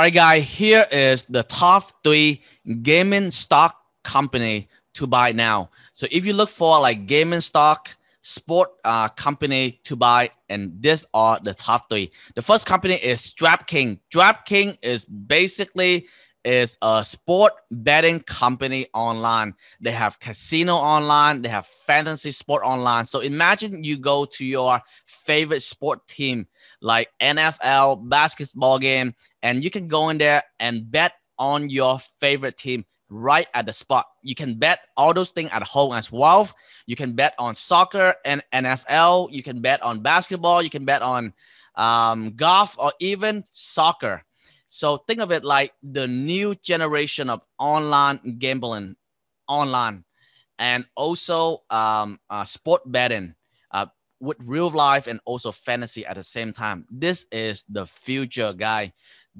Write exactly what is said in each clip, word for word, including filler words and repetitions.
All right, guys, here is the top three gaming stock company to buy now. So if you look for like gaming stock, sport uh, company to buy, and these are the top three. The first company is Strap King. Strap King is basically is a sport betting company online. They have casino online. They have fantasy sport online. So imagine you go to your favorite sport team like N F L, basketball game, and you can go in there and bet on your favorite team right at the spot. You can bet all those things at home as well. You can bet on soccer and N F L. You can bet on basketball. You can bet on um, golf or even soccer. So think of it like the new generation of online gambling, online, and also um, uh, sport betting uh, with real life and also fantasy at the same time. This is the future, guy.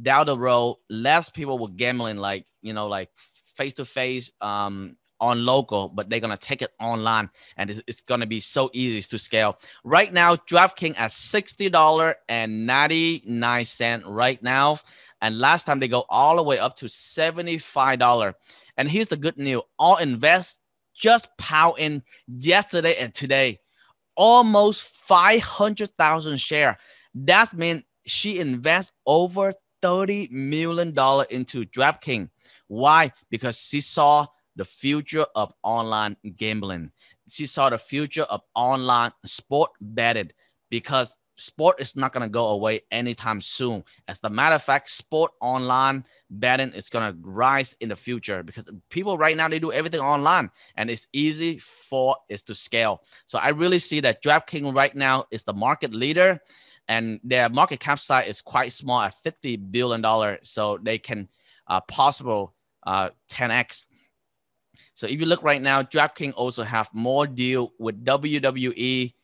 Down the road, less people were gambling like, you know, like face-to-face um, on local, but they're going to take it online, and it's, it's going to be so easy to scale. Right now, DraftKings at sixty dollars and ninety-nine cents right now. And last time they go all the way up to seventy-five dollars. And here's the good news. All invest just pound in yesterday and today. Almost five hundred thousand share. That means she invests over thirty million dollars into DraftKings. Why? Because she saw the future of online gambling. She saw the future of online sport betting, because sport is not going to go away anytime soon. As a matter of fact, sport online betting is going to rise in the future, because people right now, they do everything online, and it's easy for it to scale. So I really see that DraftKings right now is the market leader, and their market cap size is quite small at fifty billion dollars. So they can uh, possible uh, ten X. So if you look right now, DraftKings also have more deal with W W E,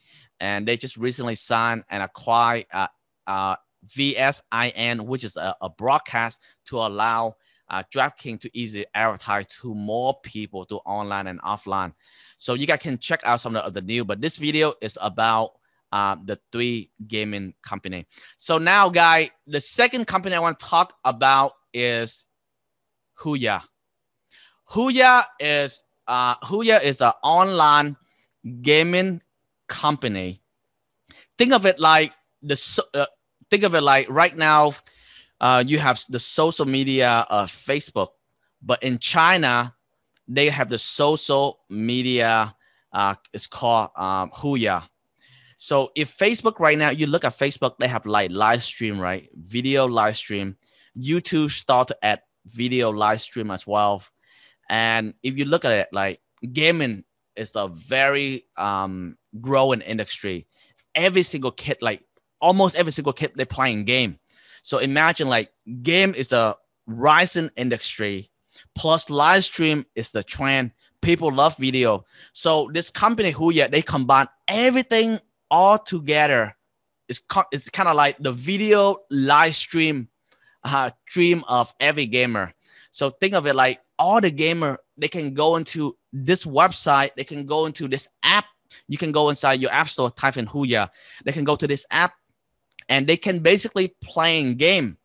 and they just recently signed and acquired uh, uh, V S I N, which is a, a broadcast to allow uh, DraftKings to easily advertise to more people, to online and offline. So you guys can check out some of the new, but this video is about uh, the three gaming company. So now, guys, the second company I want to talk about is Huya. Huya is uh, Huya is an online gaming company. Think of it like the uh, think of it like right now, uh, you have the social media of Facebook, but in China they have the social media. Uh, it's called um, Huya. So if Facebook right now, you look at Facebook, they have like live stream, right? Video live stream. YouTube start to add video live stream as well. And if you look at it, like gaming is a very um, growing industry. Every single kid, like almost every single kid, they're playing game. So imagine like game is a rising industry, plus live stream is the trend. People love video. So this company Huya, they combine everything all together. It's, it's kind of like the video live stream uh, dream of every gamer. So think of it like all the gamer, they can go into this website. They can go into this app. You can go inside your app store, type in Huya. They can go to this app, and they can basically playing game,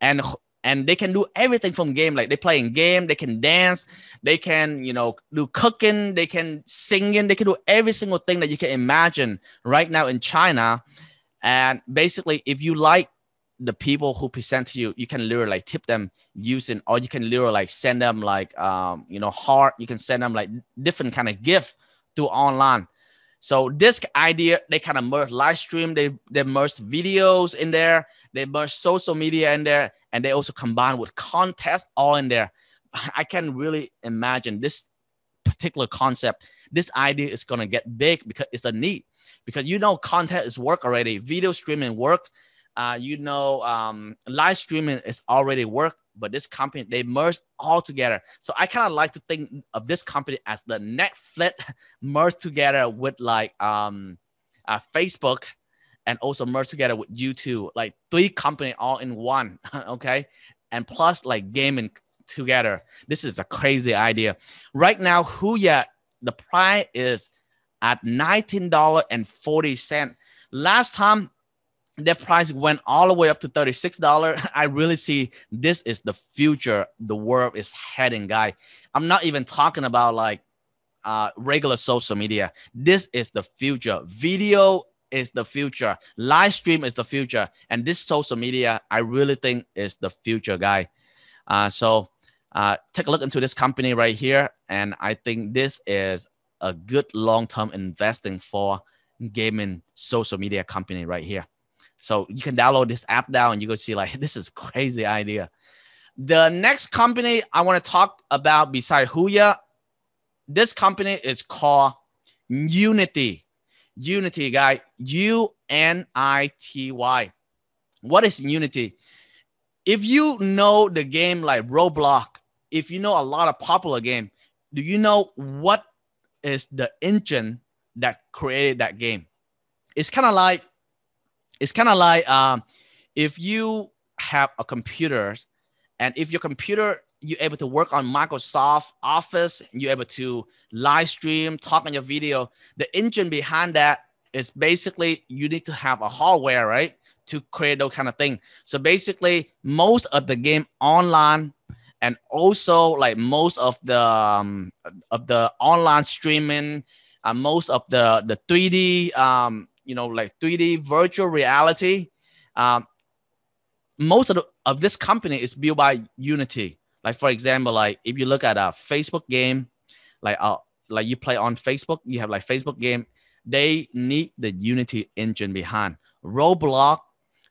and and they can do everything from game. Like they playing game, they can dance, they can, you know, do cooking, they can singing, they can do every single thing that you can imagine right now in China. And basically, if you like the people who present to you, you can literally like tip them using, or you can literally like send them like, um, you know, heart. You can send them like different kind of gift through online. So this idea, they kind of merge live stream, they, they merge videos in there, they merge social media in there, and they also combine with contest all in there. I can really imagine this particular concept, this idea is going to get big, because it's a need, because, you know, contest is work already, video streaming work. Uh, you know, um, live streaming is already work, but this company, they merged all together. So I kind of like to think of this company as the Netflix merged together with like um, uh, Facebook, and also merged together with YouTube, like three companies all in one, okay? And plus like gaming together. This is a crazy idea. Right now, Huya, the price is at nineteen dollars and forty cents. Last time, the price went all the way up to thirty-six dollars. I really see this is the future the world is heading, guys. I'm not even talking about like uh, regular social media. This is the future. Video is the future. Live stream is the future. And this social media, I really think is the future, guys. Uh, so uh, take a look into this company right here. And I think this is a good long-term investing for gaming social media company right here. So you can download this app now and you go see like, this is crazy idea. The next company I want to talk about beside Huya, this company is called Unity. Unity, guy, U N I T Y. What is Unity? If you know the game like Roblox, if you know a lot of popular game, do you know what is the engine that created that game? It's kind of like, It's kind of like um, if you have a computer and if your computer, you're able to work on Microsoft Office, you're able to live stream, talk on your video. The engine behind that is basically you need to have a hardware, right, to create those kind of thing. So basically most of the game online and also like most of the, um, of the online streaming, uh, most of the, the three D um, you know, like three D virtual reality. Um, most of, the, of this company is built by Unity. Like, for example, like if you look at a Facebook game, like uh, like you play on Facebook, you have like Facebook game, they need the Unity engine behind. Roblox,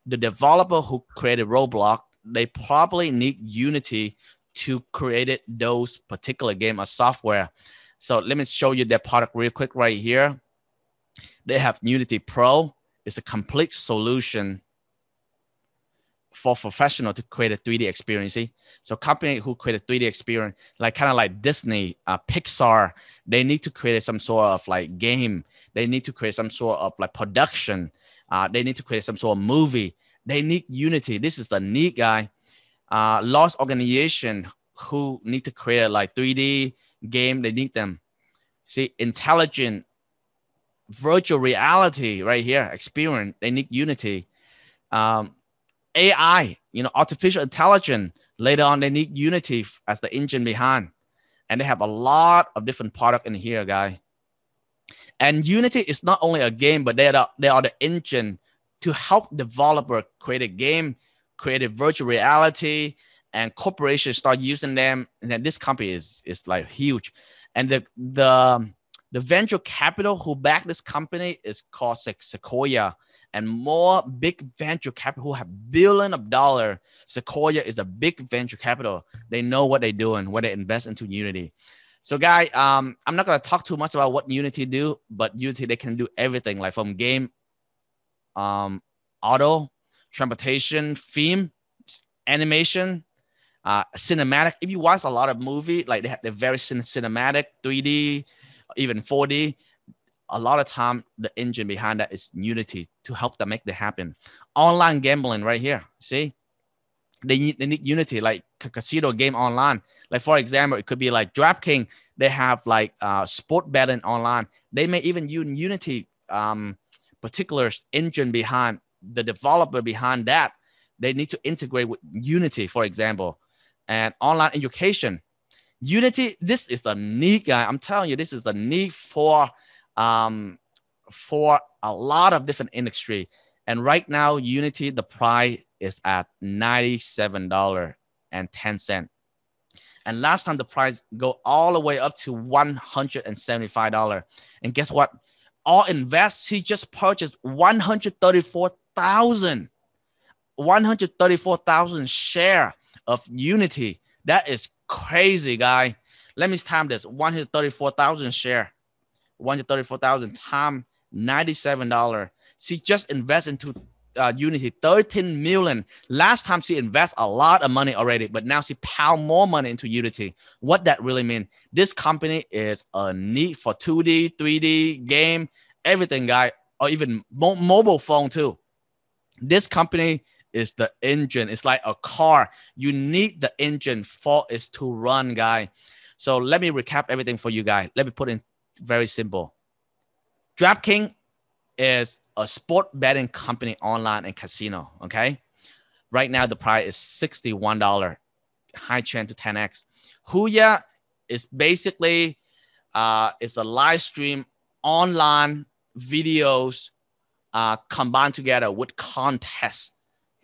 the developer who created Roblox, they probably need Unity to create it, those particular game or software. So let me show you their product real quick right here. They have Unity Pro. It's a complete solution for professional to create a three D experience. So company who create a three D experience, like kind of like Disney, uh, Pixar, they need to create some sort of like game. They need to create some sort of like production. Uh, they need to create some sort of movie. They need Unity. This is the need, guy. Uh, large organization who need to create like three D game, they need them. See, intelligent virtual reality right here, experience, they need Unity. Um, A I, you know, artificial intelligence, later on, they need Unity as the engine behind. And they have a lot of different products in here, guys. And Unity is not only a game, but they are, the, they are the engine to help developer create a game, create a virtual reality, and corporations start using them. And then this company is, is like huge. And the, the, The venture capital who backed this company is called Sequoia, and more big venture capital who have billions of dollars. Sequoia is a big venture capital. They know what they're doing when they invest into Unity. So, guys, um, I'm not gonna talk too much about what Unity do, but Unity, they can do everything like from game, um, auto, transportation, theme, animation, uh, cinematic. If you watch a lot of movie, like they have, they're very cin cinematic, three D. Even four D, a lot of time the engine behind that is Unity to help them make that happen. Online gambling right here, see? They need, they need Unity, like casino game online. Like for example, it could be like DraftKings. They have like uh, sport betting online. They may even use Unity um, particular engine behind, the developer behind that. They need to integrate with Unity, for example. And online education. Unity, this is the need, guy. I'm telling you, this is the need for um, for a lot of different industry. And right now, Unity, the price is at ninety-seven dollars and ten cents. And last time, the price go all the way up to one hundred seventy-five dollars. And guess what? All invest, he just purchased one hundred thirty-four thousand. one hundred thirty-four thousand share of Unity. That is crazy, guy. Let me time this. one hundred thirty-four thousand share. one hundred thirty-four thousand times ninety-seven dollars. She just invested into uh, Unity thirteen million. Last time she invested a lot of money already, but now she pound more money into Unity. What that really mean? This company is a need for two D, three D, game, everything, guy, or even mo mobile phone too. This company is the engine. It's like a car. You need the engine for it to run, guy. So let me recap everything for you guys. Let me put in very simple. DraftKings is a sport betting company online and casino, okay? Right now, the price is sixty-one dollars, high trend to ten X. Huya is basically, uh, it's a live stream online videos uh, combined together with contests.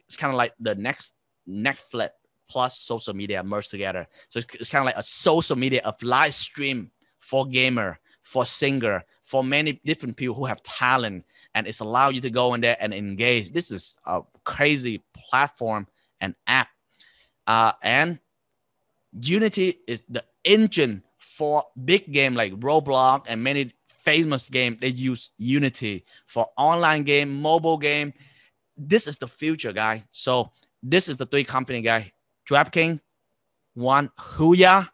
It's kind of like the next Netflix plus social media merged together. So it's, it's kind of like a social media of live stream for gamer, for singer, for many different people who have talent, and it's allow you to go in there and engage. This is a crazy platform and app. Uh, and Unity is the engine for big game like Roblox and many famous game. They use Unity for online game, mobile game. This is the future, guy. So this is the three company, guy. DraftKings, one, Huya,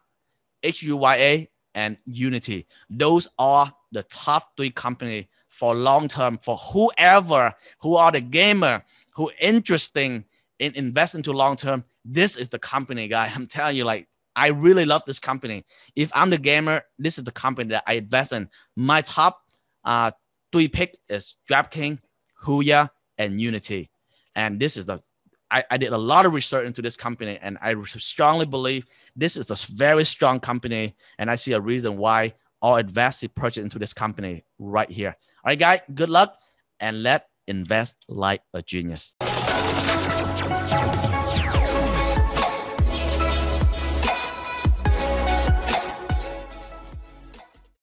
H U Y A, and Unity. Those are the top three company for long term, for whoever who are the gamer who interesting in investing into long term. This is the company, guy. I'm telling you, like, I really love this company. If I'm the gamer, this is the company that I invest in. My top uh, three pick is DraftKings, Huya, and Unity. And this is the I, I did a lot of research into this company, and I strongly believe this is a very strong company, and I see a reason why all investors purchase into this company right here. All right, guys, good luck, and let's invest like a genius.